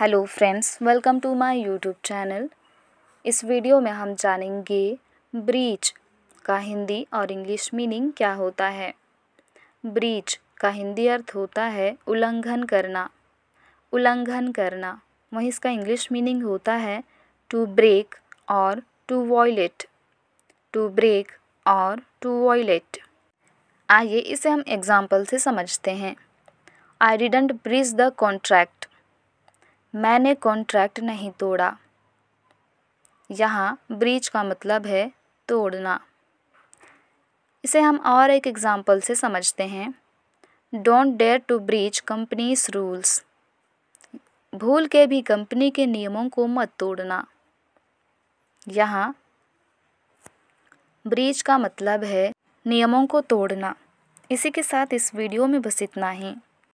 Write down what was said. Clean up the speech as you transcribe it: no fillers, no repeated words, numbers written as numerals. Hello friends, welcome to my YouTube channel. इस video में हम जानेंगे ब्रीच का हिंदी और इंग्लिश मीनिंग क्या होता है। ब्रीच का हिंदी अर्थ होता है उल्लंघन करना। उल्लंघन करना वहीं इसका इंग्लिश मीनिंग होता है टू ब्रेक और टू वॉयलेट। टू ब्रेक और टू वॉयलेट। आइए इसे हम एग्जाम्पल से समझते हैं। I didn't breach the contract. मैंने कॉन्ट्रैक्ट नहीं तोड़ा। यहाँ ब्रीच का मतलब है तोड़ना। इसे हम और एक एग्जाम्पल से समझते हैं। Don't dare to breach companies rules. भूल के भी कंपनी के नियमों को मत तोड़ना। यहाँ ब्रीच का मतलब है नियमों को तोड़ना। इसी के साथ इस वीडियो में बस इतना ही।